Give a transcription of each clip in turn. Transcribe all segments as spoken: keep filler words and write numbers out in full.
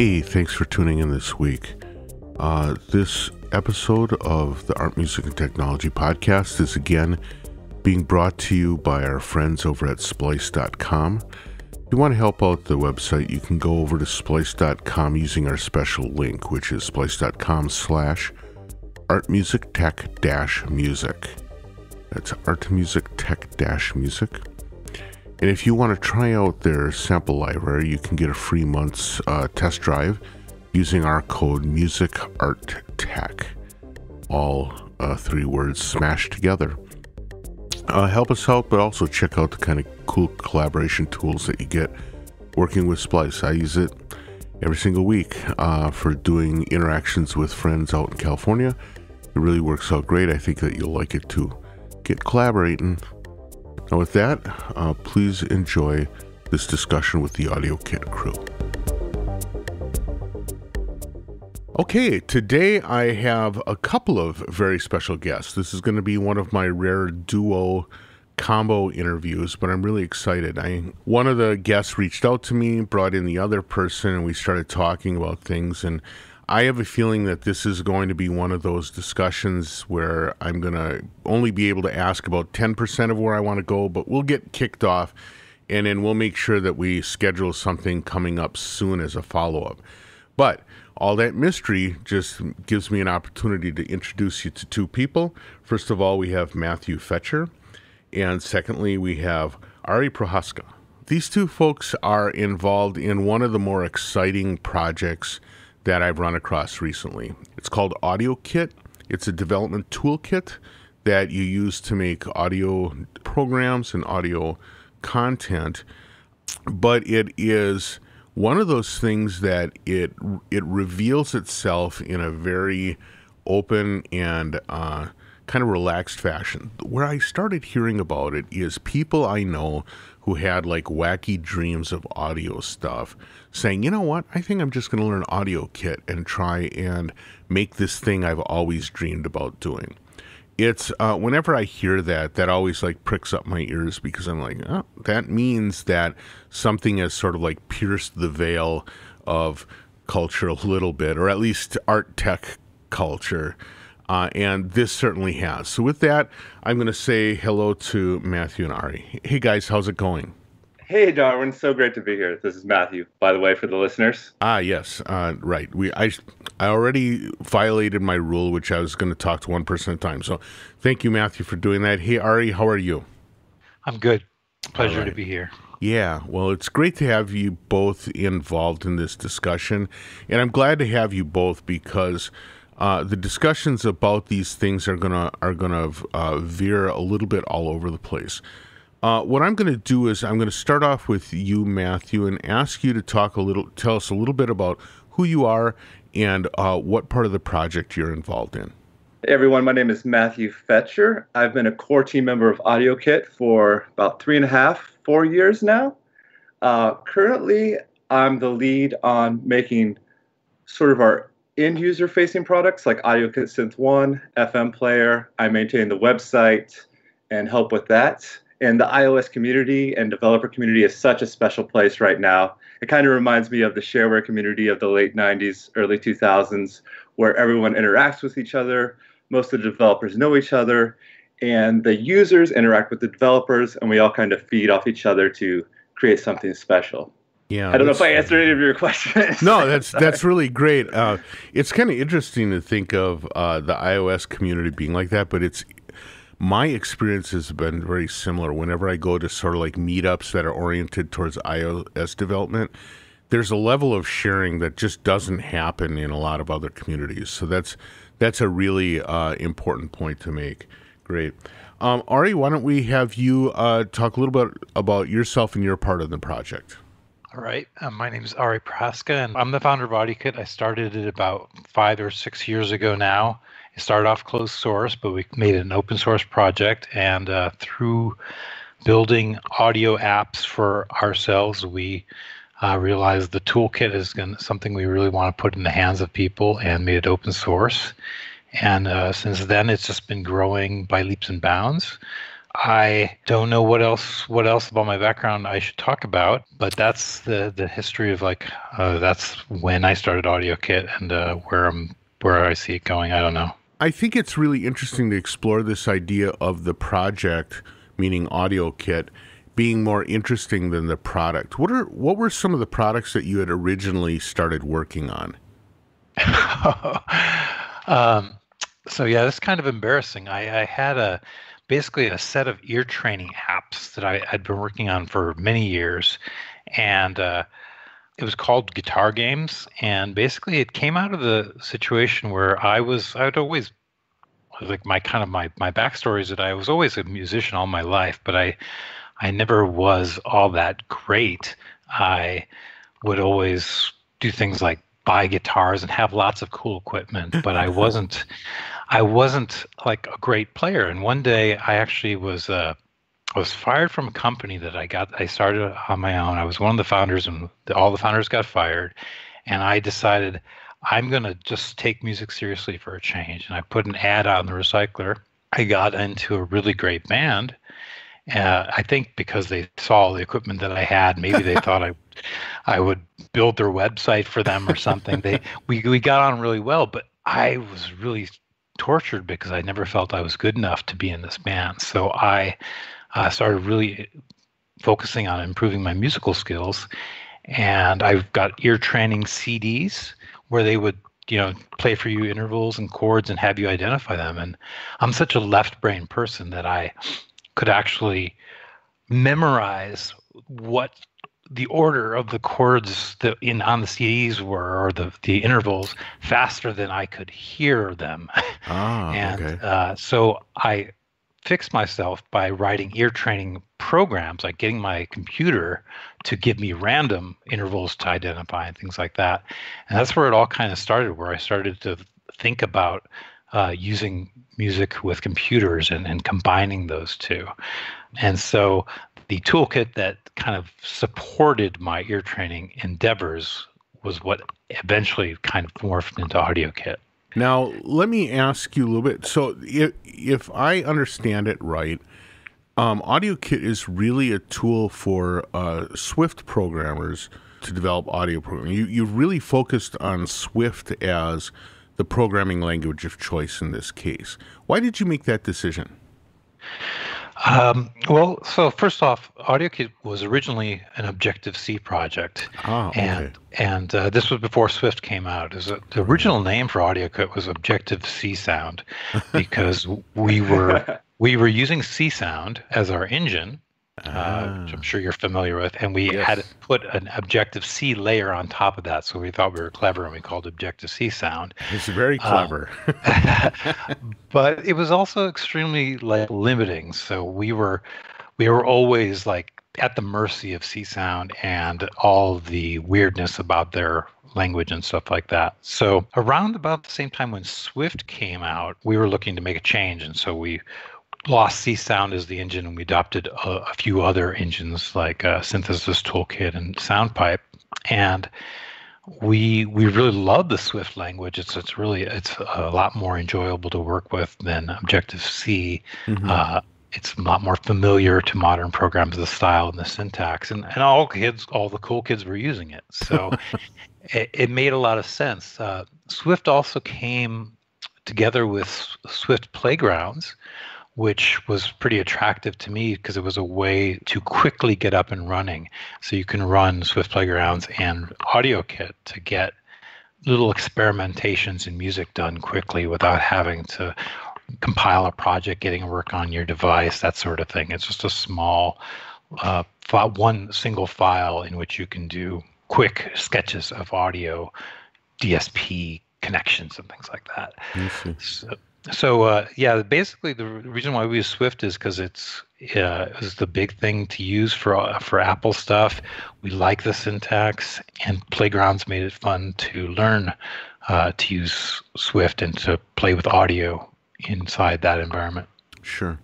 Hey, thanks for tuning in this week. Uh, this episode of the Art, Music, and Technology podcast is again being brought to you by our friends over at splice dot com. If you want to help out the website, you can go over to splice dot com using our special link, which is splice dot com slash art music tech dash music. That's art music tech dash music. And if you want to try out their sample library, you can get a free month's uh, test drive using our code MUSICARTTECH. All uh, three words smashed together. Uh, help us out, but also check out the kind of cool collaboration tools that you get working with Splice. I use it every single week uh, for doing interactions with friends out in California. It really works out great. I think that you'll like it too. Get collaborating. Now with that, uh, please enjoy this discussion with the AudioKit crew. Okay, today I have a couple of very special guests. This is going to be one of my rare duo combo interviews, but I'm really excited. I one of the guests reached out to me, brought in the other person, and we started talking about things. And I have a feeling that this is going to be one of those discussions where I'm going to only be able to ask about ten percent of where I want to go, but we'll get kicked off, and then we'll make sure that we schedule something coming up soon as a follow-up. But all that mystery just gives me an opportunity to introduce you to two people. First of all, we have Matthew Fecher, and secondly, we have Aure Prochazka. These two folks are involved in one of the more exciting projects that I've run across recently. It's called AudioKit. It's a development toolkit that you use to make audio programs and audio content, but it is one of those things that it it reveals itself in a very open and uh, kind of relaxed fashion. Where I started hearing about it is people I know who had like wacky dreams of audio stuff, saying, you know what, I think I'm just going to learn AudioKit and try and make this thing I've always dreamed about doing. It's, uh, whenever I hear that, that always like pricks up my ears, because I'm like, oh, that means that something has sort of like pierced the veil of culture a little bit, or at least art tech culture. Uh, and this certainly has. So with that, I'm going to say hello to Matthew and Aure. Hey, guys, how's it going? Hey, Darwin. So great to be here. This is Matthew, by the way, for the listeners. Ah, yes. Uh, right. We I, I already violated my rule, which I was going to talk to one person at a time. So thank you, Matthew, for doing that. Hey, Aure, how are you? I'm good. Pleasure right. to be here. Yeah, well, it's great to have you both involved in this discussion. And I'm glad to have you both, because Uh, the discussions about these things are gonna are gonna uh, veer a little bit all over the place. Uh, what I'm gonna do is I'm gonna start off with you, Matthew, and ask you to talk a little, tell us a little bit about who you are and uh, what part of the project you're involved in. Hey everyone, my name is Matthew Fecher. I've been a core team member of AudioKit for about three and a half, four years now. Uh, currently, I'm the lead on making sort of our end-user facing products like AudioKit Synth One, F M Player. I maintain the website and help with that. And the iOS community and developer community is such a special place right now. It kind of reminds me of the shareware community of the late nineties, early two thousands, where everyone interacts with each other. Most of the developers know each other, and the users interact with the developers, and we all kind of feed off each other to create something special. Yeah, I don't know if I answered any of your questions. No, that's that's really great. Uh, it's kind of interesting to think of uh, the iOS community being like that, but it's my experience has been very similar. Whenever I go to sort of like meetups that are oriented towards iOS development, there's a level of sharing that just doesn't happen in a lot of other communities. So that's that's a really uh, important point to make. Great. Um, Aure, why don't we have you uh, talk a little bit about yourself and your part of the project? All right. Um, my name is Aure Prochazka, and I'm the founder of AudioKit. I started it about five or six years ago now. It started off closed source, but we made it an open source project. And uh, through building audio apps for ourselves, we uh, realized the toolkit is gonna, something we really want to put in the hands of people, and made it open source. And uh, since then, it's just been growing by leaps and bounds. I don't know what else what else about my background I should talk about, but that's the the history of like uh, that's when I started AudioKit and uh, where I'm where I see it going. I don't know. I think it's really interesting to explore this idea of the project, meaning AudioKit, being more interesting than the product. What are what were some of the products that you had originally started working on? um, so yeah, that's kind of embarrassing. I, I had a. basically a set of ear training apps that I had been working on for many years. And uh, it was called Guitar Games. And basically it came out of the situation where I was, I would always, like my kind of my, my backstory is that I was always a musician all my life, but I, I never was all that great. I would always do things like buy guitars and have lots of cool equipment, but I wasn't, I wasn't like a great player. And one day I actually was, uh, I was fired from a company that I got, I started on my own. I was one of the founders and the, all the founders got fired. And I decided I'm going to just take music seriously for a change. And I put an ad on the recycler. I got into a really great band. Uh, I think because they saw the equipment that I had, maybe they thought I, I would build their website for them or something. They, we, we got on really well, but I was really tortured because I never felt I was good enough to be in this band. So I uh, started really focusing on improving my musical skills, and I've got ear training C Ds where they would, you know, play for you intervals and chords and have you identify them. And I'm such a left brain person that I could actually memorize what the order of the chords that in on the C Ds were, or the, the intervals, faster than I could hear them. Oh, and okay. uh, so I fixed myself by writing ear training programs, like getting my computer to give me random intervals to identify and things like that. And that's where it all kind of started, where I started to think about uh, using music with computers and, and combining those two. And so the toolkit that kind of supported my ear training endeavors was what eventually kind of morphed into AudioKit. Now, let me ask you a little bit. So if, if I understand it right, um, AudioKit is really a tool for uh, Swift programmers to develop audio programming. You, you really focused on Swift as the programming language of choice in this case. Why did you make that decision? Um, well, so first off, AudioKit was originally an Objective-C project, oh, okay. and and uh, this was before Swift came out. It was a, the original name for AudioKit was Objective-C Sound, because we were we were using Csound as our engine, Uh, which I'm sure you're familiar with, and we yes. had put an Objective-C layer on top of that, so we thought we were clever, and we called Objective-C Sound. It's very clever. Um, but it was also extremely like limiting, so we were we were always like at the mercy of Csound and all the weirdness about their language and stuff like that. So around about the same time when Swift came out, we were looking to make a change, and so we lost Csound as the engine, and we adopted a, a few other engines like uh, Synthesis Toolkit and Soundpipe. And we we really love the Swift language. It's it's really it's a lot more enjoyable to work with than Objective-C. Mm-hmm. Uh, it's a lot more familiar to modern programs, the style and the syntax, and and all kids, all the cool kids were using it. So it, it made a lot of sense. Uh, Swift also came together with Swift Playgrounds, which was pretty attractive to me because it was a way to quickly get up and running. So you can run Swift Playgrounds and AudioKit to get little experimentations in music done quickly without having to compile a project, getting work on your device, that sort of thing. It's just a small, uh, file, one single file in which you can do quick sketches of audio, D S P connections and things like that. Mm-hmm. So, So, uh, yeah, basically the reason why we use Swift is because it's uh, it was the big thing to use for for Apple stuff. We like the syntax, and Playgrounds made it fun to learn uh, to use Swift and to play with audio inside that environment. Sure.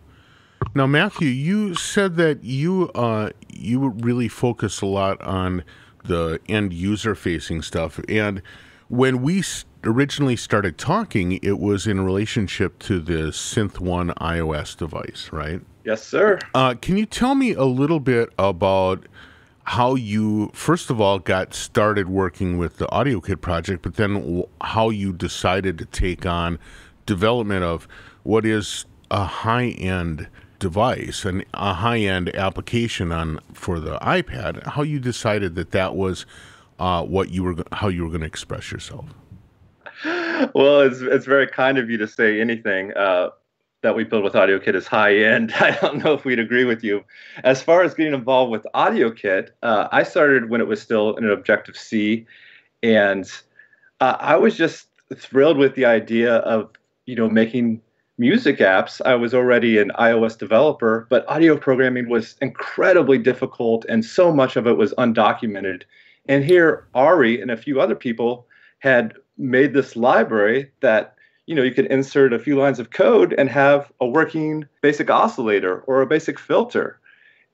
Now, Matthew, you said that you uh, you really focus a lot on the end user-facing stuff, and when we st- originally started talking, it was in relationship to the Synth One iOS device, right? Yes, sir. Uh, can you tell me a little bit about how you, first of all, got started working with the AudioKit project, but then how you decided to take on development of what is a high-end device and a high-end application on for the iPad? How you decided that that was uh, what you were, how you were going to express yourself? Well, it's it's very kind of you to say anything. Uh, that we build with AudioKit is high-end. I don't know if we'd agree with you. As far as getting involved with AudioKit, uh, I started when it was still in an Objective-C, and uh, I was just thrilled with the idea of, you know, making music apps. I was already an iOS developer, but audio programming was incredibly difficult, and so much of it was undocumented. And here, Aure and a few other people had made this library that, you know, you could insert a few lines of code and have a working basic oscillator or a basic filter.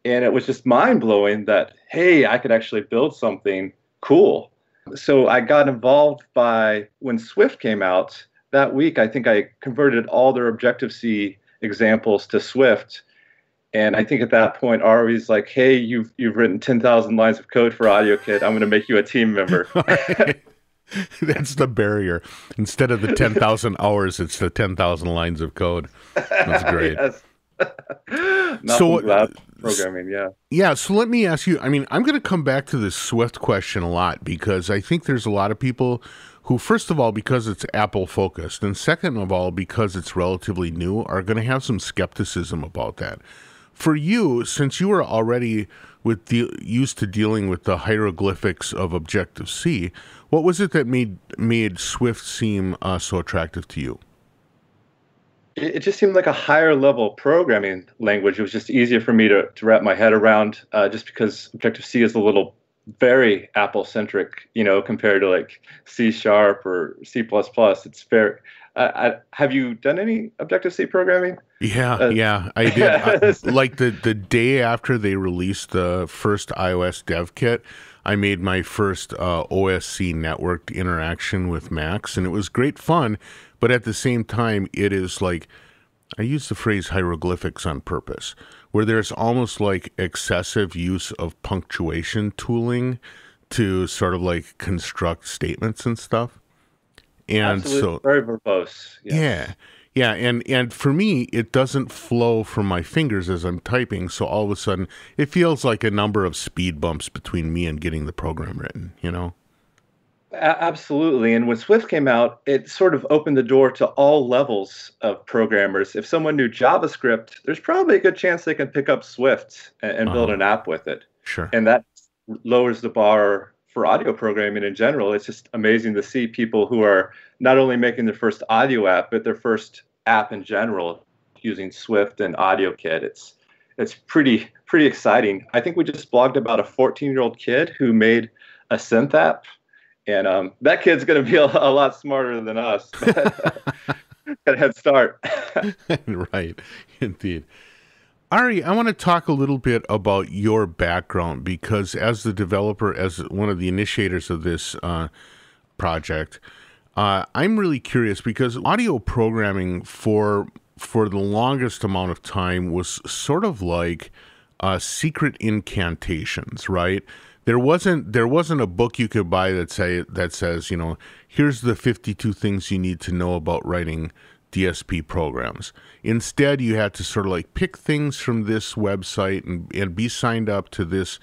And it was just mind-blowing that, hey, I could actually build something cool. So I got involved by, when Swift came out, that week I think I converted all their Objective-C examples to Swift. And I think at that point, Aure's like, hey, you've, you've written ten thousand lines of code for AudioKit. I'm going to make you a team member. That's the barrier. Instead of the ten thousand hours, it's the ten thousand lines of code. That's great. Yes. So lab programming, yeah. Yeah, so let me ask you, I mean, I'm going to come back to this Swift question a lot because I think there's a lot of people who, first of all, because it's Apple-focused, and second of all, because it's relatively new, are going to have some skepticism about that. For you, since you were already with de used to dealing with the hieroglyphics of Objective-C, what was it that made made Swift seem uh, so attractive to you? It, it just seemed like a higher level programming language. It was just easier for me to, to wrap my head around, uh, just because Objective-C is a little very Apple-centric, you know, compared to like C sharp or C plus plus. It's very... Uh, I, have you done any Objective-C programming? Yeah, uh, yeah, I did. I, like the, the day after they released the first iOS dev kit, I made my first uh, O S C networked interaction with Macs, and it was great fun. But at the same time, it is like, I use the phrase hieroglyphics on purpose, where there's almost like excessive use of punctuation tooling to sort of like construct statements and stuff. And absolutely. So very verbose. Yes. Yeah. Yeah. And, and for me, it doesn't flow from my fingers as I'm typing. So all of a sudden it feels like a number of speed bumps between me and getting the program written, you know? A absolutely. And when Swift came out, it sort of opened the door to all levels of programmers. If someone knew JavaScript, there's probably a good chance they can pick up Swift and, and uh-huh. build an app with it. Sure. And that lowers the bar for audio programming in general. It's just amazing to see people who are not only making their first audio app, but their first app in general using Swift and AudioKit. It's it's pretty pretty exciting. I think we just blogged about a fourteen-year-old kid who made a synth app, and um, that kid's going to be a, a lot smarter than us. Got a head start. Right, indeed. Aure, I want to talk a little bit about your background, because as the developer, as one of the initiators of this uh, project, uh, I'm really curious, because audio programming for for the longest amount of time was sort of like uh, secret incantations, right? There wasn't there wasn't a book you could buy that say that says, you know, here's the fifty-two things you need to know about writing D S P programs. Instead, you had to sort of like pick things from this website and, and be signed up to this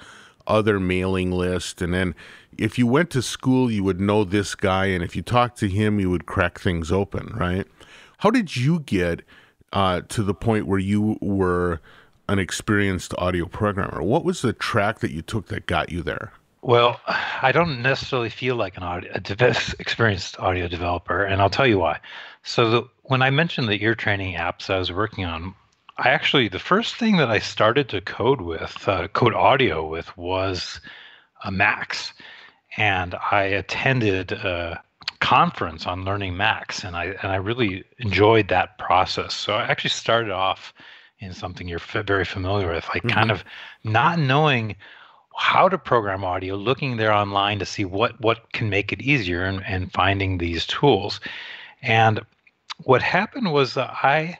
other mailing list. And then if you went to school, you would know this guy. And if you talked to him, you would crack things open, right? How did you get uh, to the point where you were an experienced audio programmer? What was the track that you took that got you there? Well, I don't necessarily feel like an audio, a experienced audio developer, and I'll tell you why. So the, when I mentioned the ear training apps I was working on, I actually, the first thing that I started to code with, uh, code audio with, was a Macs. And I attended a conference on learning Macs, and I, and I really enjoyed that process. So I actually started off in something you're very familiar with, like mm-hmm. kind of not knowing how to program audio, looking there online to see what what can make it easier, and, and finding these tools. And what happened was that I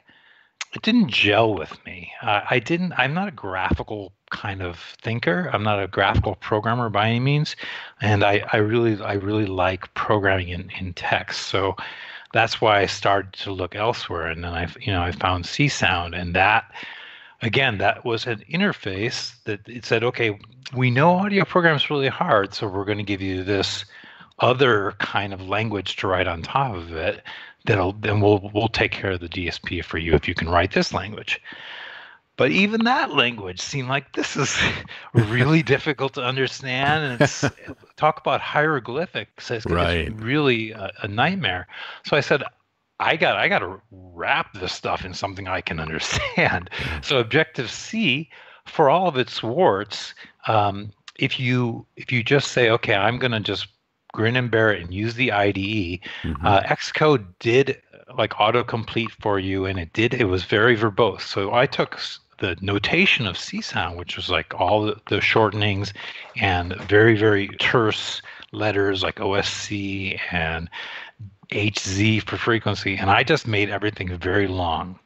it didn't gel with me. Uh, I didn't, I'm not a graphical kind of thinker. I'm not a graphical programmer by any means. And I, I really, I really like programming in, in text. So that's why I started to look elsewhere. And then I, you know, I found Csound, and that, again, that was an interface that it said, okay, we know audio programming's really hard. So we're going to give you this other kind of language to write on top of it. That'll, then we'll we'll take care of the D S P for you if you can write this language. But even that language seemed like this is really difficult to understand, and it's, talk about hieroglyphics. It's, right. It's really a, a nightmare. So I said, I got I got to wrap this stuff in something I can understand. So Objective-C, for all of its warts, um, if you if you just say, okay, I'm going to just grin and bear it and use the I D E. Mm-hmm. uh, Xcode did like autocomplete for you, and it did. It was very verbose. So I took the notation of Csound, which was like all the, the shortenings and very, very terse letters like O S C and H Z for frequency, and I just made everything very long.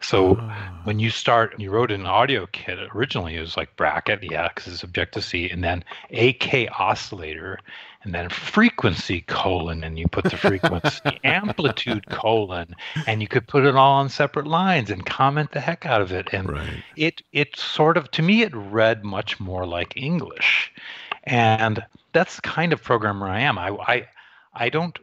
So oh. when you start, you wrote an audio kit originally, it was like bracket, yeah, because it's Objective-C, and then A K oscillator, and then frequency colon, and you put the frequency, amplitude colon, and you could put it all on separate lines and comment the heck out of it. And right. it it sort of, to me, it read much more like English. And that's the kind of programmer I am. I I, I don't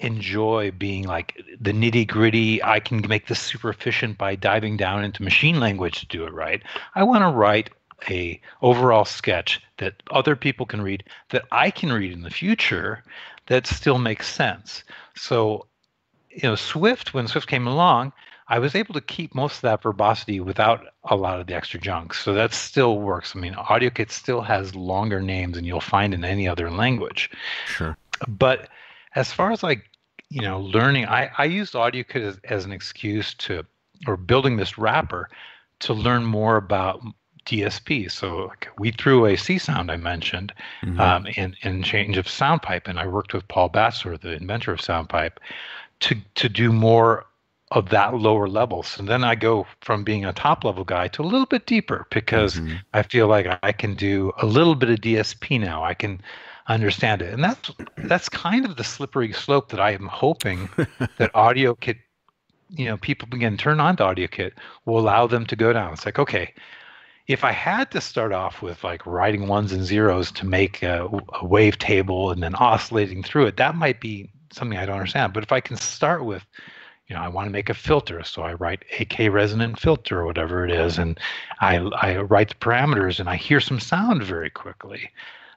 enjoy being like the nitty gritty, I can make this super efficient by diving down into machine language to do it right. I want to write a overall sketch that other people can read, that I can read in the future, that still makes sense. So, you know, Swift, when Swift came along, I was able to keep most of that verbosity without a lot of the extra junk. So that still works. I mean, AudioKit still has longer names than you'll find in any other language. Sure. But as far as like, you know, learning, I, I used AudioKit as, as an excuse to, or building this wrapper to learn more about D S P. So we threw a Csound I mentioned mm-hmm. um, in, in change of Soundpipe, and I worked with Paul Batchelor, the inventor of Soundpipe, to to do more of that lower level. So then I go from being a top level guy to a little bit deeper, because mm-hmm. I feel like I can do a little bit of D S P now. I can understand it. And that's, that's kind of the slippery slope that I am hoping that AudioKit, you know, people begin to turn on to AudioKit will allow them to go down. It's like, okay, if I had to start off with like writing ones and zeros to make a, a wave table and then oscillating through it, that might be something I don't understand. But if I can start with, you know, I want to make a filter, so I write A K resonant filter or whatever it is, and I, I write the parameters and I hear some sound very quickly.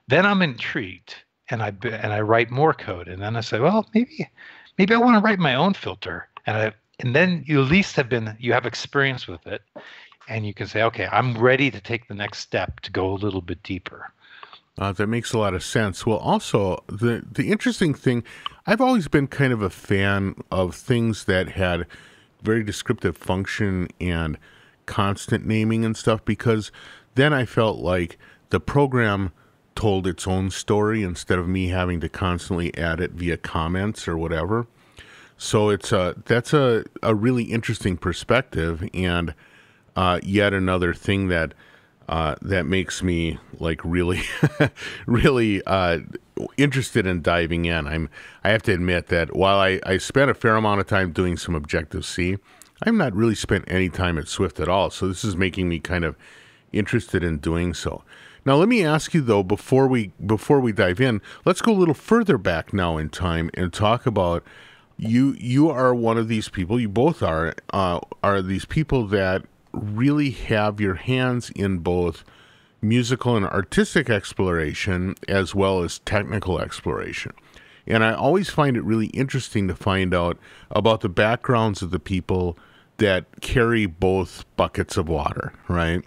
Then I'm intrigued, and I and I write more code, and then I say, well, maybe maybe I want to write my own filter, and I and then you at least have been you have experience with it. And you can say, okay, I'm ready to take the next step to go a little bit deeper. Uh, that makes a lot of sense. Well, also, the, the interesting thing, I've always been kind of a fan of things that had very descriptive function and constant naming and stuff, because then I felt like the program told its own story instead of me having to constantly add it via comments or whatever. So it's a, that's a, a really interesting perspective, and Uh, yet another thing that uh, that makes me like really, really uh, interested in diving in. I'm I have to admit that while I, I spent a fair amount of time doing some Objective-C, I've not really spent any time at Swift at all. So this is making me kind of interested in doing so. Now let me ask you though, before we before we dive in, let's go a little further back now in time and talk about. You you are one of these people. You both are uh, are these people that really have your hands in both musical and artistic exploration as well as technical exploration. And I always find it really interesting to find out about the backgrounds of the people that carry both buckets of water, right?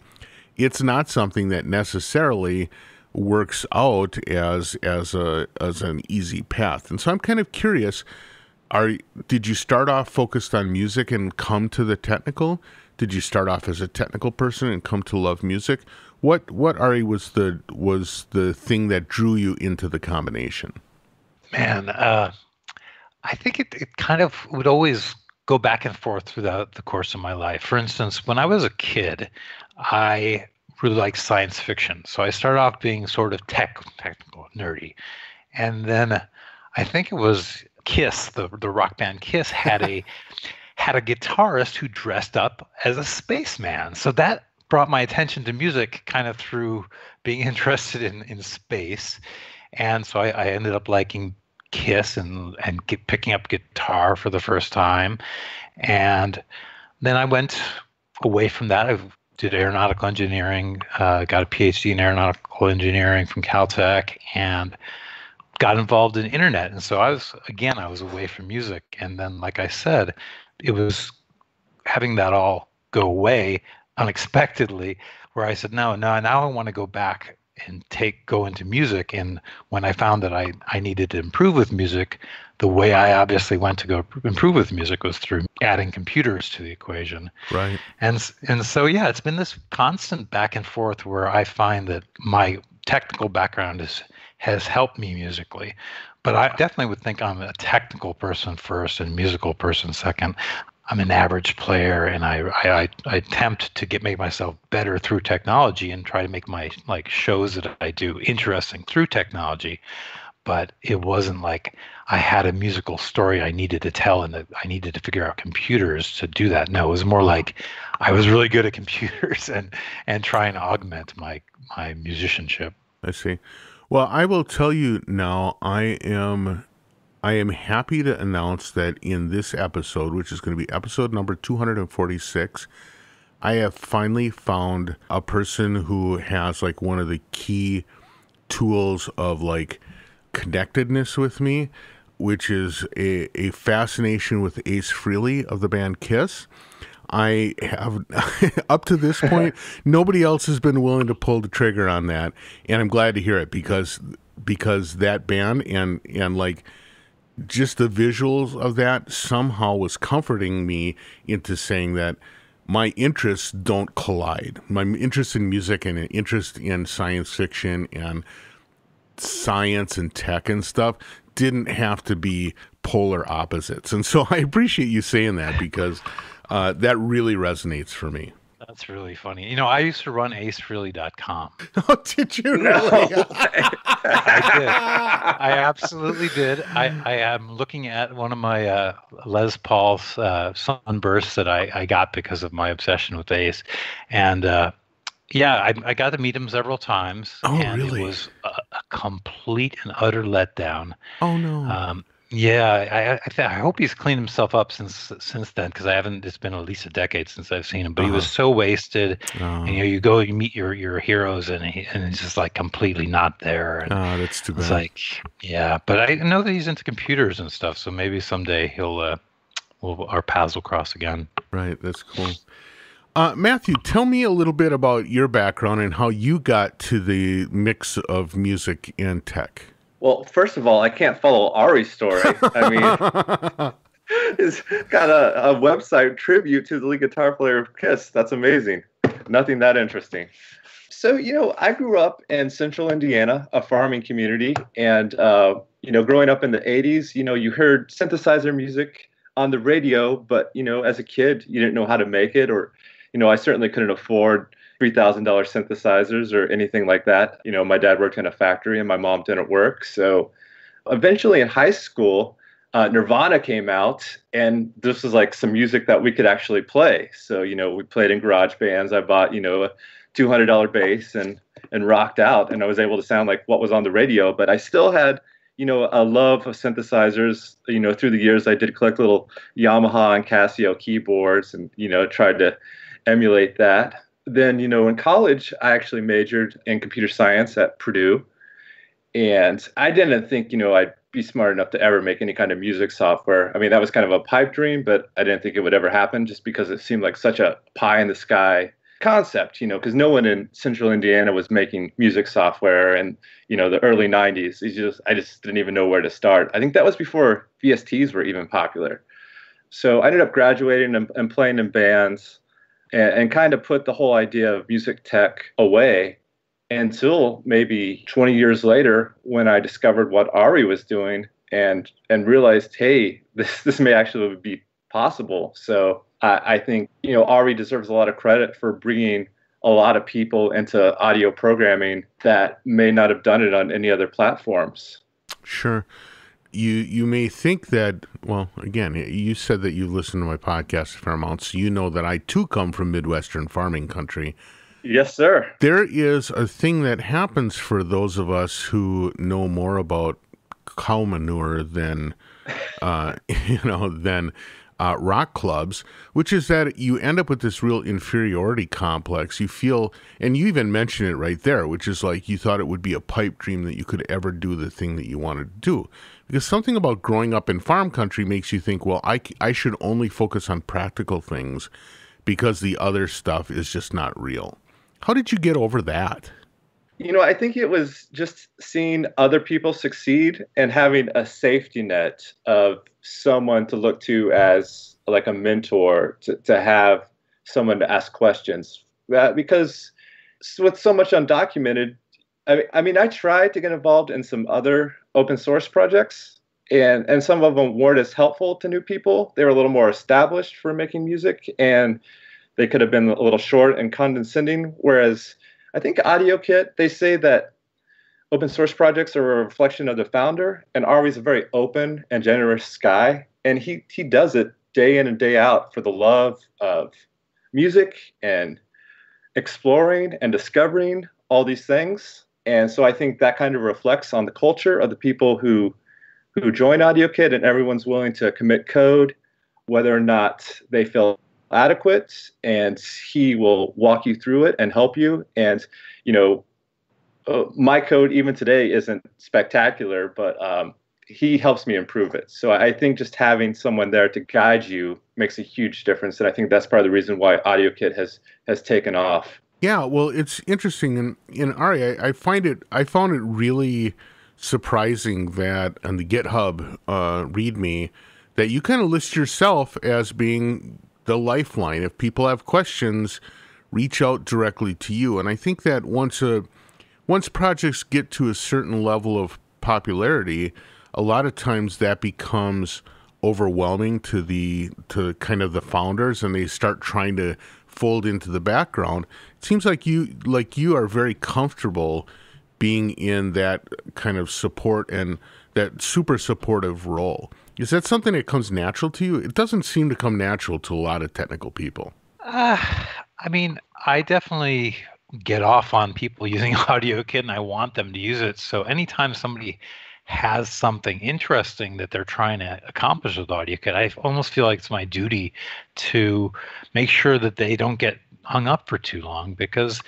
It's not something that necessarily works out as as a as an easy path. And so I'm kind of curious, are did you start off focused on music and come to the technical? Did you start off as a technical person and come to love music? What what Aure was the was the thing that drew you into the combination? Man, uh, I think it, it kind of would always go back and forth throughout the course of my life. For instance, when I was a kid, I really liked science fiction. So I started off being sort of tech, technical, nerdy. And then I think it was KISS, the, the rock band KISS, had a had a guitarist who dressed up as a spaceman. So that brought my attention to music kind of through being interested in, in space. And so I, I ended up liking KISS and, and get, picking up guitar for the first time. And then I went away from that. I did aeronautical engineering, uh, got a PhD in aeronautical engineering from Caltech, and got involved in internet. And so I was, again, I was away from music. And then, like I said, it was having that all go away unexpectedly where I said, no, no, now I want to go back and take go into music. And when I found that I, I needed to improve with music, the way I obviously went to go improve with music was through adding computers to the equation. Right. And and so, yeah, it's been this constant back and forth where I find that my technical background is has helped me musically. But I definitely would think I'm a technical person first and musical person second. I'm an average player, and I, I, I attempt to get make myself better through technology and try to make my like shows that I do interesting through technology. But it wasn't like I had a musical story I needed to tell and that I needed to figure out computers to do that. No, it was more like I was really good at computers and, and trying to augment my, my musicianship. I see. Well, I will tell you now, I am... I am happy to announce that in this episode, which is going to be episode number two hundred forty-six, I have finally found a person who has like one of the key tools of like connectedness with me, which is a, a fascination with Ace Frehley of the band KISS. I have, up to this point, nobody else has been willing to pull the trigger on that. And I'm glad to hear it because, because that band and, and like, just the visuals of that somehow was comforting me into saying that my interests don't collide. My interest in music and an interest in science fiction and science and tech and stuff didn't have to be polar opposites. And so I appreciate you saying that because uh, that really resonates for me. That's really funny. You know, I used to run ace frehley dot com. Oh, did you really? No. I did. I absolutely did. I, I am looking at one of my uh, Les Paul's uh, sunbursts that I, I got because of my obsession with Ace. And uh, yeah, I, I got to meet him several times. Oh, and really? It was a, a complete and utter letdown. Oh, no. Um, Yeah, I, I, I hope he's cleaned himself up since since then, because I haven't. It's been at least a decade since I've seen him. But uh-huh. He was so wasted. Uh-huh. And you know, you go, you meet your your heroes, and he, and he's just like completely not there. And oh, that's too bad. It's like, yeah, but I know that he's into computers and stuff, so maybe someday he'll uh, we'll, our paths will cross again. Right, that's cool. Uh, Matthew, tell me a little bit about your background and how you got to the mix of music and tech. Well, first of all, I can't follow Aure's story. I mean, it's got a, a website tribute to the lead guitar player of KISS. That's amazing. Nothing that interesting. So, you know, I grew up in central Indiana, a farming community. And, uh, you know, growing up in the eighties, you know, you heard synthesizer music on the radio. But, you know, as a kid, you didn't know how to make it. Or, you know, I certainly couldn't afford three thousand dollar synthesizers or anything like that. You know, my dad worked in a factory and my mom didn't work. So eventually in high school, uh, Nirvana came out, and this was like some music that we could actually play. So, you know, we played in garage bands. I bought, you know, a two hundred dollar bass and, and rocked out, and I was able to sound like what was on the radio. But I still had, you know, a love of synthesizers. You know, through the years, I did collect little Yamaha and Casio keyboards and, you know, tried to emulate that. Then, you know, in college, I actually majored in computer science at Purdue. And I didn't think, you know, I'd be smart enough to ever make any kind of music software. I mean, that was kind of a pipe dream, but I didn't think it would ever happen just because it seemed like such a pie in the sky concept, you know, because no one in central Indiana was making music software. And, you know, the early nineties, it's just, I just didn't even know where to start. I think that was before V S Ts were even popular. So I ended up graduating and, and playing in bands. And kind of put the whole idea of music tech away until maybe twenty years later when I discovered what Aure was doing and and realized, hey, this this may actually be possible. So I, I think, you know, Aure deserves a lot of credit for bringing a lot of people into audio programming that may not have done it on any other platforms. Sure. You you may think that, well, again, you said that you listen to my podcast a fair amount, so you know that I, too, come from Midwestern farming country. Yes, sir. There is a thing that happens for those of us who know more about cow manure than, uh, you know, than uh, rock clubs, which is that you end up with this real inferiority complex. You feel, and you even mention it right there, which is like you thought it would be a pipe dream that you could ever do the thing that you wanted to do. Because something about growing up in farm country makes you think, well, I, I should only focus on practical things because the other stuff is just not real. How did you get over that? You know, I think it was just seeing other people succeed and having a safety net of someone to look to as like a mentor, to, to have someone to ask questions. Uh, because with so much undocumented, I, I mean, I tried to get involved in some other open source projects, and, and some of them weren't as helpful to new people. They were a little more established for making music, and they could have been a little short and condescending. Whereas I think AudioKit, they say that open source projects are a reflection of the founder, and Aure's a very open and generous guy, and he, he does it day in and day out for the love of music and exploring and discovering all these things. And so I think that kind of reflects on the culture of the people who who join AudioKit, and everyone's willing to commit code, whether or not they feel adequate, and he will walk you through it and help you. And, you know, uh, my code even today isn't spectacular, but um, he helps me improve it. So I think just having someone there to guide you makes a huge difference. And I think that's part of the reason why AudioKit has has taken off. Yeah, well, it's interesting, and in Aure, I, I find it. I found it really surprising that on the GitHub uh, README that you kind of list yourself as being the lifeline. If people have questions, reach out directly to you. And I think that once a once projects get to a certain level of popularity, a lot of times that becomes overwhelming to the to kind of the founders, and they start trying to fold into the background. It seems like you like you are very comfortable being in that kind of support and that super supportive role. Is that something that comes natural to you? It doesn't seem to come natural to a lot of technical people. Uh, I mean, I definitely get off on people using AudioKit, and I want them to use it. So anytime somebody has something interesting that they're trying to accomplish with AudioKit, I almost feel like it's my duty to make sure that they don't get hung up for too long, because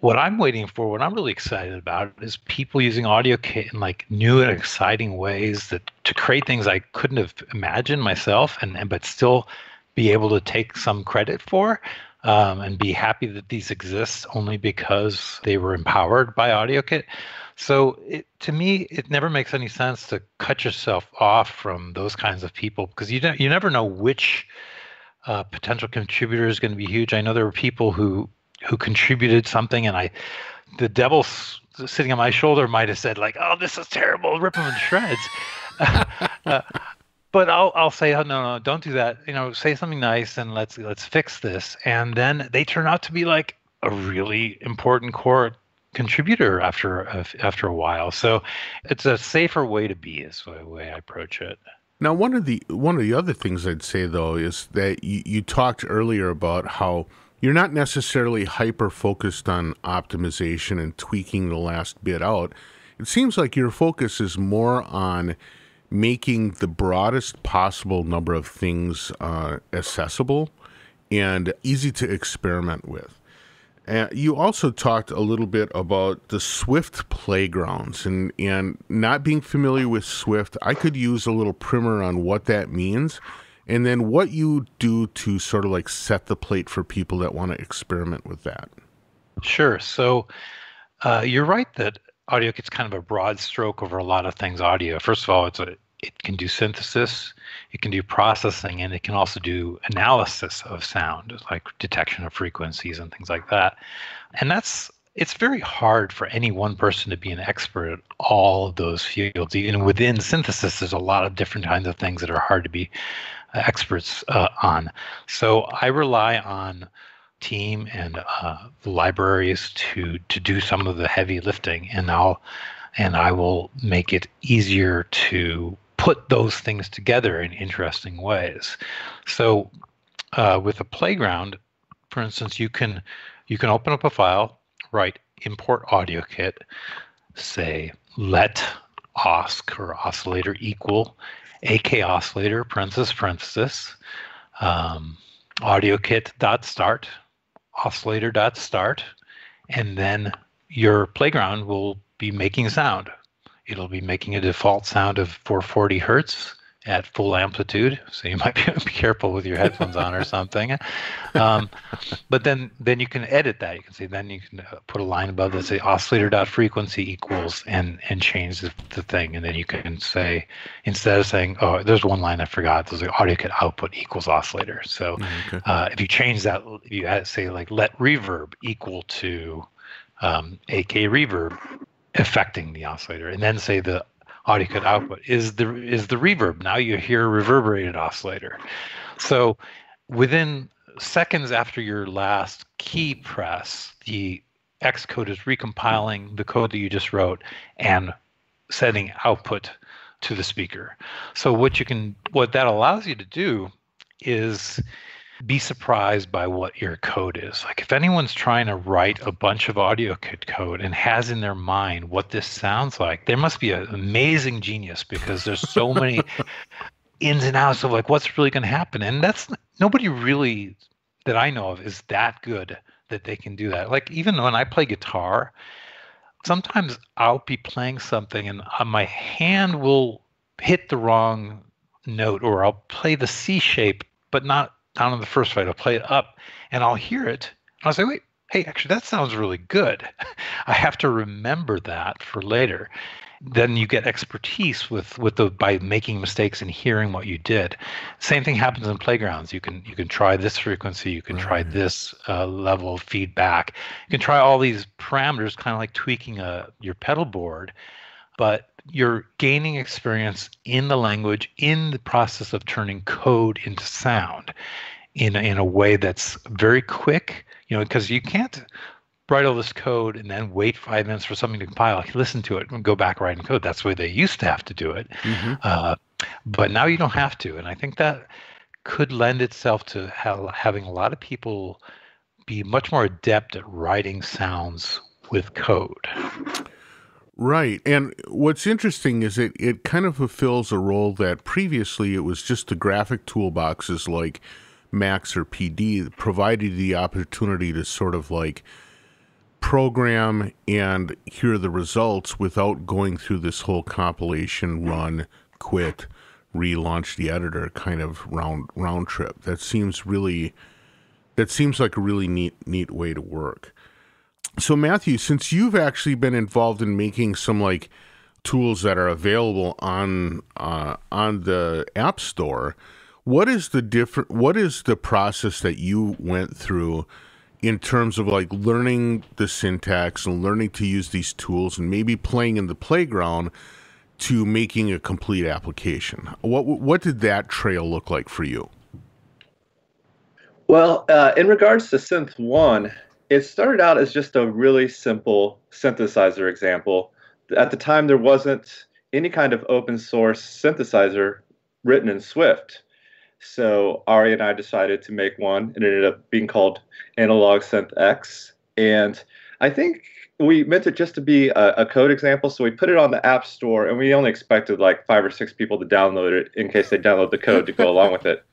what I'm waiting for, what I'm really excited about, is people using AudioKit in like new and exciting ways that to create things I couldn't have imagined myself, and, and but still be able to take some credit for, um, and be happy that these exist only because they were empowered by AudioKit. So it, to me, it never makes any sense to cut yourself off from those kinds of people, because you don't, you never know which uh, potential contributor is going to be huge. I know there were people who who contributed something, and I, the devil sitting on my shoulder might have said like, "Oh, this is terrible, rip them in shreds." uh, but I'll I'll say, "Oh no, no, don't do that. You know, say something nice and let's let's fix this." And then they turn out to be like a really important core contributor after uh, after a while. So it's a safer way to be, is the way I approach it. Now, one of the one of the other things I'd say though is that you, you talked earlier about how you're not necessarily hyper focused on optimization and tweaking the last bit out. It seems like your focus is more on making the broadest possible number of things uh, accessible and easy to experiment with. Uh, you also talked a little bit about the Swift Playgrounds, and, and not being familiar with Swift, I could use a little primer on what that means, and then what you do to sort of like set the plate for people that want to experiment with that. Sure. So uh, you're right that AudioKit's kind of a broad stroke over a lot of things audio. First of all, it's a, it can do synthesis, it can do processing, and it can also do analysis of sound, like detection of frequencies and things like that. And that's it's very hard for any one person to be an expert at all of those fields. Even within synthesis, there's a lot of different kinds of things that are hard to be experts uh, on. So I rely on team and uh, libraries to to do some of the heavy lifting, and I'll and I will make it easier to put those things together in interesting ways. So uh, with a playground, for instance, you can you can open up a file, write import AudioKit, say let osc or oscillator equal A K oscillator parenthesis parenthesis um, AudioKit dot start oscillator dot start, and then your playground will be making sound. It'll be making a default sound of four forty hertz at full amplitude, so you might be careful with your headphones on or something. Um, but then then you can edit that. You can see then you can put a line above that, say oscillator.frequency equals, and and change the, the thing. And then you can say, instead of saying, oh, there's one line I forgot, there's like AudioKit output equals oscillator. So okay. uh, if you change that, you say like let reverb equal to um, A K reverb affecting the oscillator, and then say the AudioKit output is the is the reverb. Now you hear a reverberated oscillator. So within seconds after your last key press, the Xcode is recompiling the code that you just wrote and sending output to the speaker. So what you can what that allows you to do is be surprised by what your code is. Like if anyone's trying to write a bunch of AudioKit code and has in their mind what this sounds like, they must be an amazing genius, because there's so many ins and outs of like what's really going to happen. And that's nobody really that I know of is that good that they can do that. Like even when I play guitar, sometimes I'll be playing something and my hand will hit the wrong note, or I'll play the C shape, but not down on the first fret. I'll play it up and I'll hear it and I'll say, wait, hey, actually that sounds really good. I have to remember that for later. Then you get expertise with with the by making mistakes and hearing what you did. Same thing happens in playgrounds. You can you can try this frequency, you can right. try this uh, level of feedback, you can try all these parameters, kind of like tweaking a your pedal board, but you're gaining experience in the language in the process of turning code into sound in a, in a way that's very quick, you know, because you can't write all this code and then wait five minutes for something to compile, listen to it, and go back writing code. That's the way they used to have to do it. Mm-hmm. Uh, but now you don't have to. And I think that could lend itself to ha- having a lot of people be much more adept at writing sounds with code. Right. And what's interesting is it, it kind of fulfills a role that previously it was just the graphic toolboxes like Max or P D that provided the opportunity to sort of like program and hear the results without going through this whole compilation, run, quit, relaunch the editor kind of round round trip. That seems really, that seems like a really neat, neat way to work. So Matthew, since you've actually been involved in making some like tools that are available on uh, on the App Store, what is the different? What is the process that you went through in terms of like learning the syntax and learning to use these tools and maybe playing in the playground to making a complete application? What what did that trail look like for you? Well, uh, in regards to Synth One, it started out as just a really simple synthesizer example. At the time, there wasn't any kind of open source synthesizer written in Swift. So Aure and I decided to make one, and it ended up being called Analog Synth X. And I think we meant it just to be a, a code example, so we put it on the App Store, and we only expected like five or six people to download it in case they download the code to go along with it.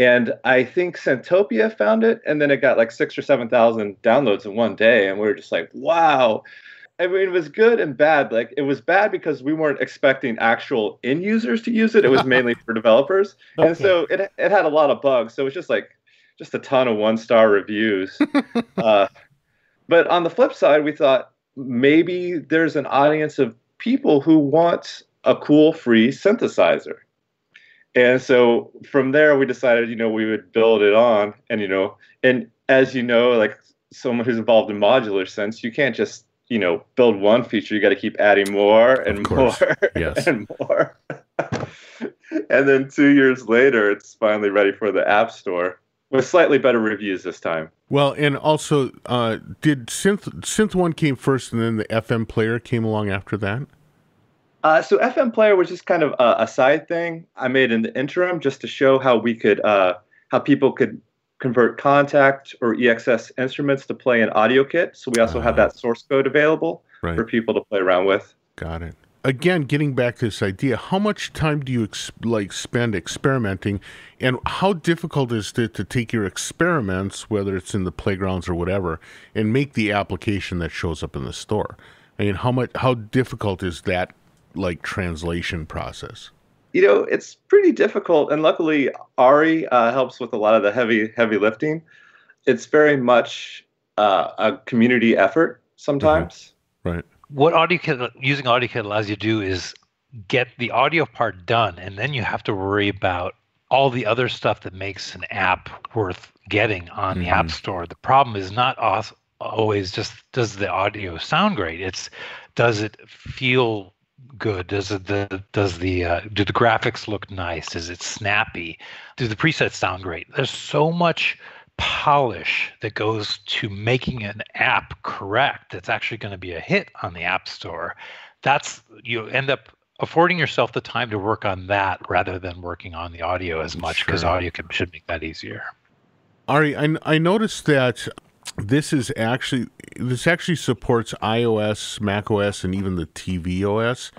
And I think Syntopia found it, and then it got like six or seven thousand downloads in one day, and we were just like, "Wow!" I mean, it was good and bad. Like, it was bad because we weren't expecting actual end users to use it; it was mainly for developers, okay. And so it it had a lot of bugs. So it was just like just a ton of one star reviews. uh, but on the flip side, we thought maybe there's an audience of people who want a cool free synthesizer. And so from there, we decided, you know, we would build it on. And, you know, and as you know, like someone who's involved in modular synths, you can't just, you know, build one feature. You got to keep adding more and more yes. and more. And then two years later, it's finally ready for the App Store with slightly better reviews this time. Well, and also, uh, did Synth Synth One came first, and then the F M Player came along after that? Uh, so F M Player was just kind of a, a side thing I made in the interim, just to show how we could, uh, how people could convert Kontakt or E X S instruments to play an audio kit. So we also uh, have that source code available right. for people to play around with. Got it. Again, getting back to this idea, how much time do you ex like spend experimenting, and how difficult is it to take your experiments, whether it's in the playgrounds or whatever, and make the application that shows up in the store? I mean, how much, how difficult is that, like, translation process? You know, it's pretty difficult, and luckily Aure uh, helps with a lot of the heavy heavy lifting. It's very much uh, a community effort sometimes. Mm-hmm. Right. What AudioKit, using AudioKit allows you to do is get the audio part done, and then you have to worry about all the other stuff that makes an app worth getting on mm-hmm. the App Store. The problem is not always just, does the audio sound great? It's, does it feel good? Does it, the, does the, uh, do the graphics look nice? Is it snappy? Do the presets sound great? There's so much polish that goes to making an app correct that's actually going to be a hit on the App Store. That's, you end up affording yourself the time to work on that rather than working on the audio as much, because sure. audio can, should make that easier. Aure, I, I noticed that this is actually this actually supports iOS, macOS, and even the tvOS.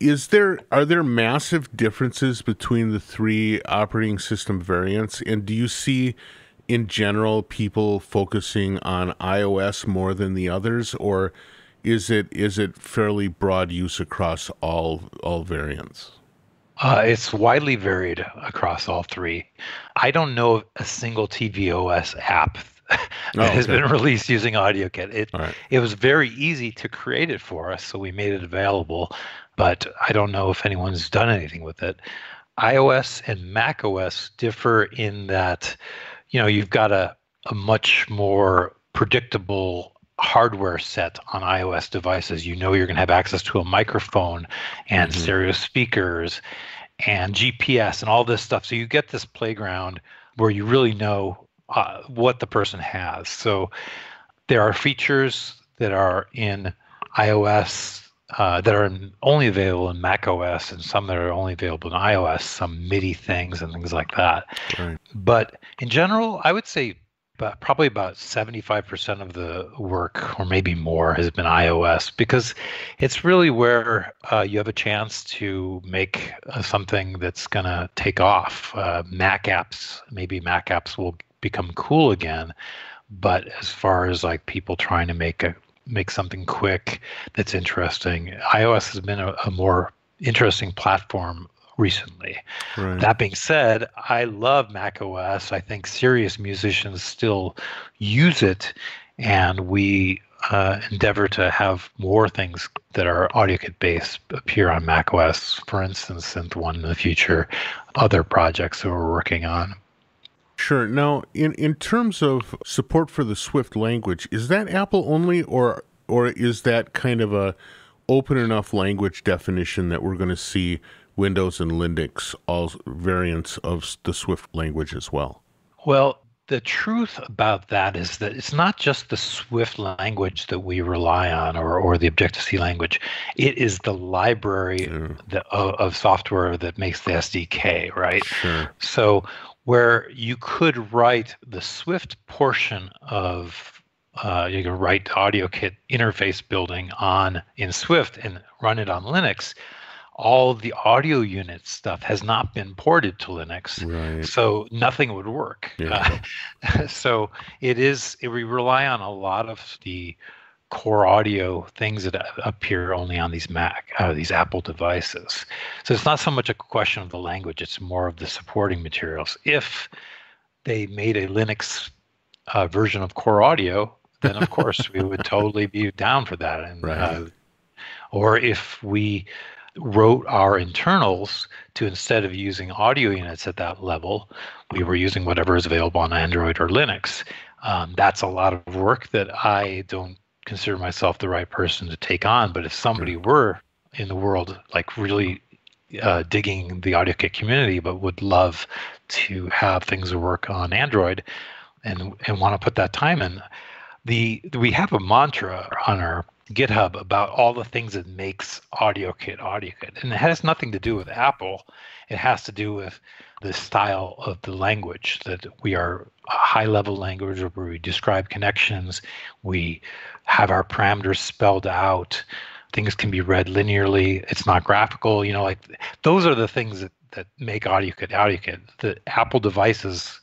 Is there are there massive differences between the three operating system variants, and do you see in general people focusing on iOS more than the others, or is it is it fairly broad use across all all variants? Uh, it's widely varied across all three. I don't know of a single tvOS app that oh, okay. has been released using AudioKit. It right. it was very easy to create it for us, so we made it available, but I don't know if anyone's done anything with it. iOS and macOS differ in that, you know, you've got a, a much more predictable hardware set on iOS devices. You know you're going to have access to a microphone and mm-hmm. stereo speakers and G P S and all this stuff. So you get this playground where you really know uh, what the person has. So there are features that are in iOS Uh, that are only available in macOS, and some that are only available in iOS, some MIDI things and things like that. Right. But in general, I would say about, probably about seventy-five percent of the work, or maybe more, has been iOS, because it's really where uh, you have a chance to make uh, something that's going to take off. Uh, Mac apps, maybe Mac apps will become cool again, but as far as like people trying to make a make something quick that's interesting, iOS has been a, a more interesting platform recently. Right. That being said, I love macOS. I think serious musicians still use it, and we uh, endeavor to have more things that are AudioKit-based appear on macOS, for instance, Synth One in the future, other projects that we're working on. Sure. Now, in, in terms of support for the Swift language, is that Apple only, or or is that kind of a open enough language definition that we're going to see Windows and Linux, all variants of the Swift language as well? Well, the truth about that is that it's not just the Swift language that we rely on, or, or the Objective-C language. It is the library yeah. the, of, of software that makes the S D K, right? Sure. So where you could write the Swift portion of, uh, you could write AudioKit interface building on in Swift and run it on Linux, all the audio unit stuff has not been ported to Linux, right. so nothing would work. Yeah. Uh, so it is, it, we rely on a lot of the core audio things that appear only on these Mac, uh, these Apple devices. So it's not so much a question of the language, it's more of the supporting materials. If they made a Linux uh, version of core audio, then of course we would totally be down for that. And, right. uh, or if we wrote our internals to, instead of using audio units at that level, we were using whatever is available on Android or Linux, Um, that's a lot of work that I don't consider myself the right person to take on. But if somebody were in the world, like really uh, digging the AudioKit community, but would love to have things work on Android and and want to put that time in, the we have a mantra on our GitHub about all the things that makes AudioKit AudioKit. And it has nothing to do with Apple. It has to do with the style of the language, that we are a high-level language where we describe connections, we have our parameters spelled out, things can be read linearly, it's not graphical. You know, like those are the things that, that make AudioKit AudioKit. The Apple devices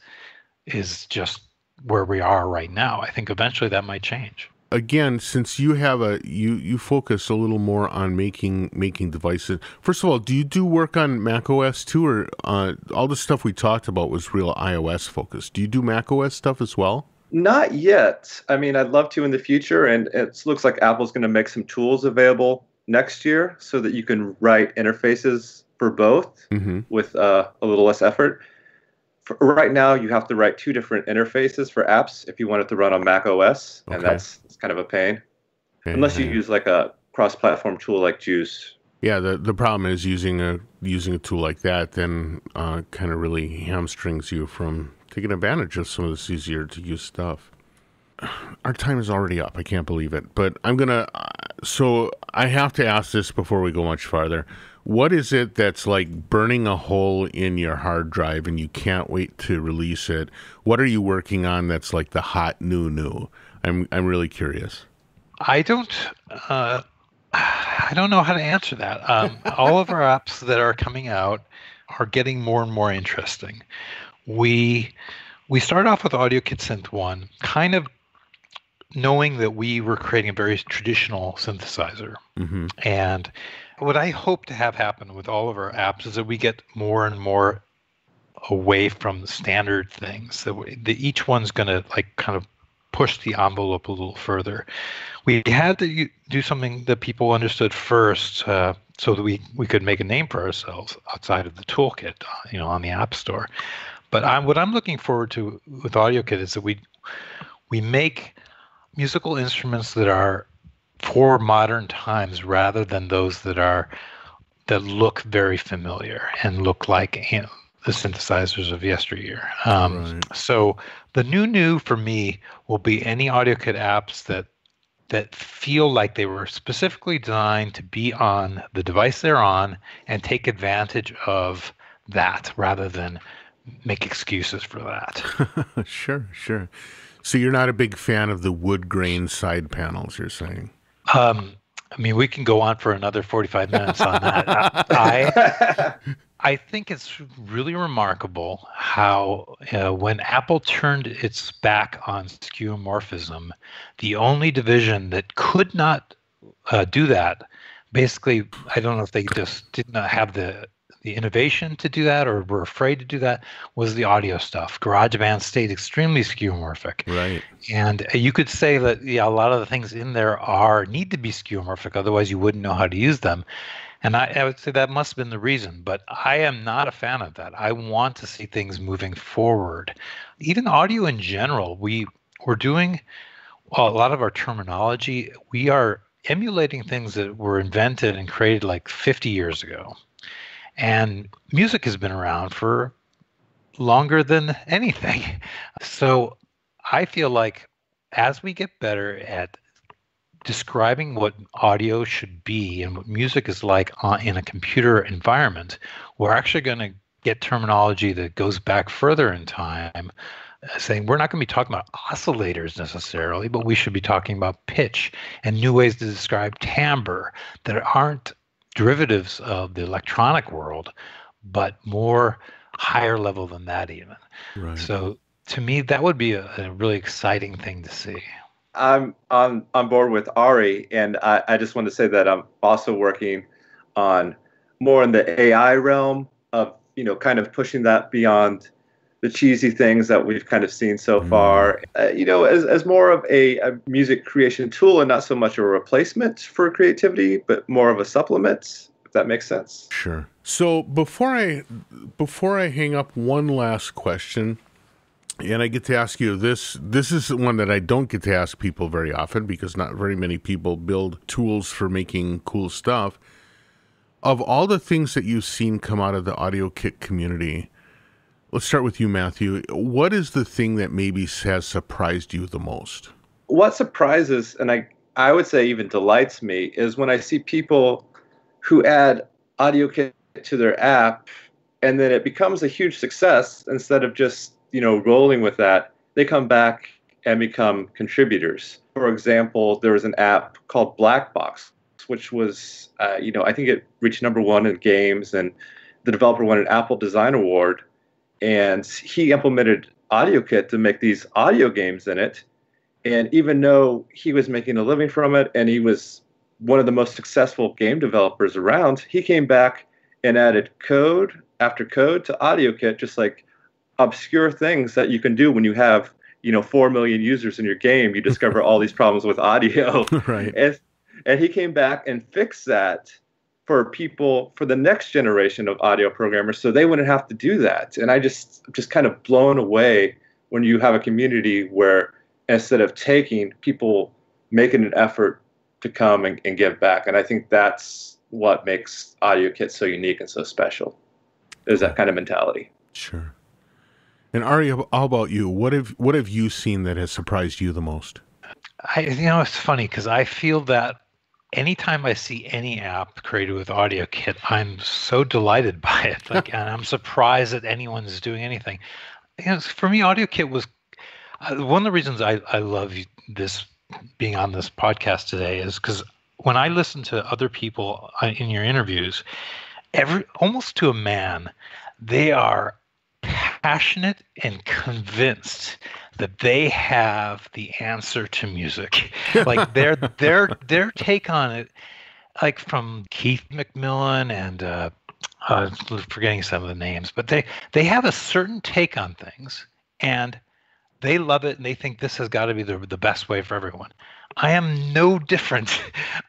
is just where we are right now. I think eventually that might change. Again, since you have a you you focus a little more on making making devices. First of all, do you do work on macOS too, or uh, all the stuff we talked about was real iOS focused? Do you do macOS stuff as well? Not yet. I mean, I'd love to in the future, and it looks like Apple's going to make some tools available next year so that you can write interfaces for both mm-hmm. with uh, a little less effort. For right now, you have to write two different interfaces for apps if you want it to run on macOS, okay. and that's, that's kind of a pain. Mm-hmm. Unless you use like a cross-platform tool like Juice. Yeah, the the problem is using a using a tool like that then uh, kind of really hamstrings you from taking advantage of some of this easier to use stuff. Our time is already up. I can't believe it, but I'm gonna. Uh, so I have to ask this before we go much farther. What is it that's like burning a hole in your hard drive and you can't wait to release it? What are you working on that's like the hot new new? I'm I'm really curious. I don't uh, I don't know how to answer that. Um, all of our apps that are coming out are getting more and more interesting. We we started off with AudioKit Synth One, kind of knowing that we were creating a very traditional synthesizer, mm-hmm. and what I hope to have happen with all of our apps is that we get more and more away from the standard things. That we, the, each one's going to like kind of push the envelope a little further. We had to do something that people understood first, uh, so that we we could make a name for ourselves outside of the toolkit, you know, on the App Store. But I'm, what I'm looking forward to with AudioKit is that we we make musical instruments that are for modern times rather than those that are that look very familiar and look like you know, the synthesizers of yesteryear. Um, right. So the new new for me will be any AudioKit apps that that feel like they were specifically designed to be on the device they're on and take advantage of that rather than make excuses for that. Sure, sure. So you're not a big fan of the wood grain side panels, you're saying? Um, I mean, we can go on for another forty-five minutes on that. I, I think it's really remarkable how uh, when Apple turned its back on skeuomorphism, the only division that could not uh, do that, basically, I don't know if they just did not have the the innovation to do that or were afraid to do that, was the audio stuff. GarageBand stayed extremely skeuomorphic. Right. And you could say that, yeah, a lot of the things in there are need to be skeuomorphic, otherwise you wouldn't know how to use them. And I, I would say that must have been the reason, but I am not a fan of that. I want to see things moving forward. Even audio in general, we, we're doing well, a lot of our terminology. We are emulating things that were invented and created like fifty years ago. And music has been around for longer than anything. So I feel like as we get better at describing what audio should be and what music is like in a computer environment, we're actually going to get terminology that goes back further in time, saying we're not going to be talking about oscillators necessarily, but we should be talking about pitch and new ways to describe timbre that aren't derivatives of the electronic world, but more higher level than that even. Right. So to me, that would be a, a really exciting thing to see. I'm on on board with Ari, and I, I just want to say that I'm also working on more in the A I realm of, you know, kind of pushing that beyond the cheesy things that we've kind of seen so mm. far, uh, you know, as, as more of a, a music creation tool and not so much a replacement for creativity, but more of a supplement, if that makes sense. Sure. So before I, before I hang up, one last question, And I get to ask you this. This is one that I don't get to ask people very often because not very many people build tools for making cool stuff. Of all the things that you've seen come out of the AudioKit community, let's start with you, Matthew. What is the thing that maybe has surprised you the most? What surprises, and I, I would say even delights me, is when I see people who add AudioKit to their app and then it becomes a huge success instead of just, you know, rolling with that. They come back and become contributors. For example, there was an app called Black Box, which was, uh, you know, I think it reached number one in games, and the developer won an Apple Design Award, and he implemented AudioKit to make these audio games in it. And even though he was making a living from it and he was one of the most successful game developers around, he came back and added code after code to AudioKit, just like obscure things that you can do when you have, you know, four million users in your game. You discover all these problems with audio. Right. And, and he came back and fixed that for people, for the next generation of audio programmers, so they wouldn't have to do that. And I just, just kind of blown away when you have a community where instead of taking, people making an effort to come and, and give back. And I think that's what makes AudioKit so unique and so special, is that kind of mentality. Sure. And Aure, how about you? What have, what have you seen that has surprised you the most? I, you know, it's funny because I feel that anytime I see any app created with AudioKit, I'm so delighted by it. Like, and I'm surprised that anyone's doing anything. You know, for me, AudioKit was uh, one of the reasons I, I love this, being on this podcast today, is because when I listen to other people in your interviews, every, almost to a man, they are passionate and convinced that they have the answer to music. Like their their their take on it, like from Keith McMillan and uh, I'm forgetting some of the names, but they they have a certain take on things, and they love it, and they think this has got to be the the best way for everyone. I am no different.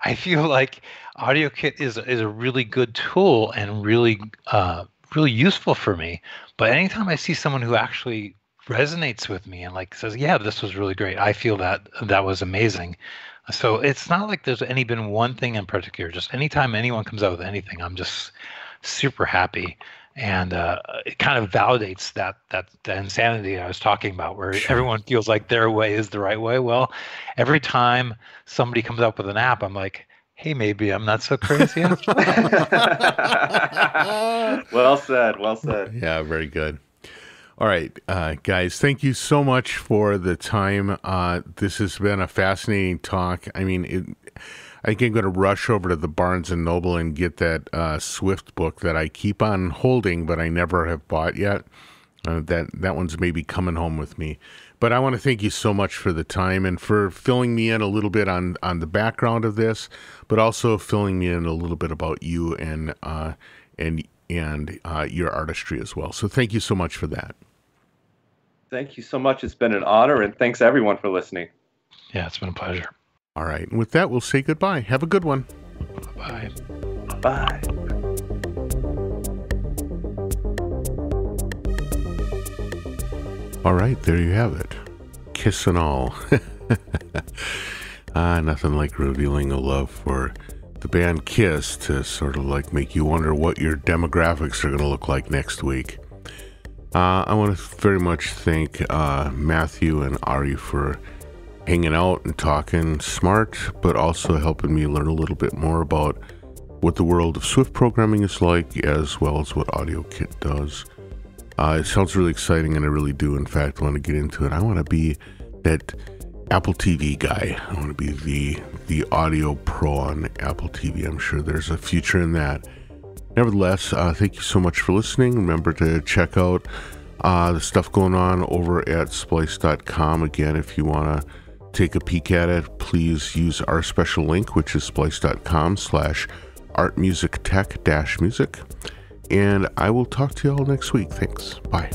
I feel like AudioKit is is a really good tool and really uh, really useful for me. But anytime I see someone who actually resonates with me and like says, yeah, this was really great, I feel that that was amazing. So it's not like there's any been one thing in particular. Just anytime anyone comes out with anything, I'm just super happy. And uh, it kind of validates that that the insanity I was talking about, where sure. everyone feels like their way is the right way. Well, every time somebody comes up with an app, I'm like, hey, maybe I'm not so crazy after that. Well said, well said. Yeah, very good. All right, uh, guys, thank you so much for the time. Uh, this has been a fascinating talk. I mean, it, I think I'm going to rush over to the Barnes and Noble and get that uh, Swift book that I keep on holding, but I never have bought yet. Uh, that, that one's maybe coming home with me. But I want to thank you so much for the time and for filling me in a little bit on, on the background of this, but also filling me in a little bit about you and, uh, and, and uh, your artistry as well. So thank you so much for that. Thank you so much. It's been an honor, and thanks everyone for listening. Yeah, it's been a pleasure. All right. And with that, we'll say goodbye. Have a good one. Bye. Bye. All right. There you have it. Kiss and all. Ah, nothing like revealing a love for the band KISS to sort of like make you wonder what your demographics are going to look like next week. Uh, I want to very much thank uh, Matthew and Aure for hanging out and talking smart, but also helping me learn a little bit more about what the world of Swift programming is like, as well as what AudioKit does. Uh, it sounds really exciting, and I really do, in fact, want to get into it. I want to be that Apple T V guy. I want to be the the audio pro on Apple T V. I'm sure there's a future in that. Nevertheless, uh, thank you so much for listening. Remember to check out uh, the stuff going on over at splice dot com. Again, if you want to take a peek at it, please use our special link, which is splice dot com slash art music tech dash music. And I will talk to you all next week. Thanks. Bye.